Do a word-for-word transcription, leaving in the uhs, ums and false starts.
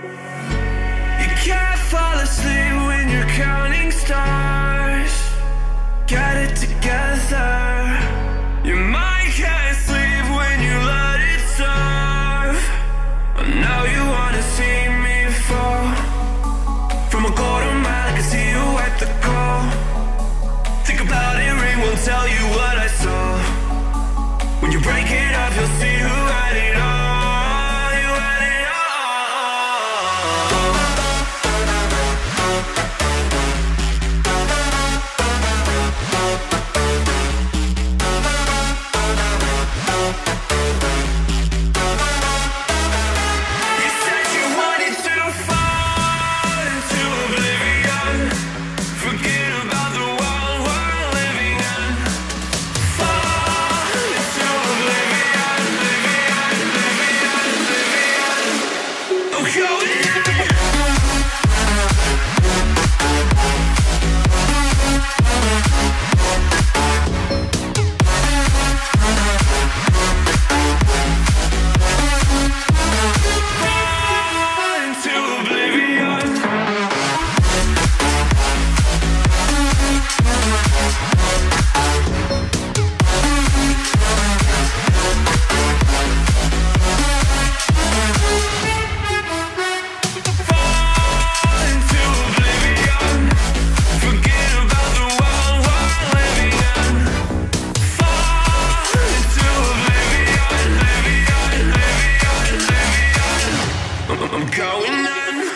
You can't fall asleep when you're counting stars. Get it together. Your mind can't sleep when you let it serve. And now you wanna see me fall from a quarter mile. I can see you at the call. Think about it, ring won't tell you what I saw. When you break it up, you'll see who had it all. I'm going on.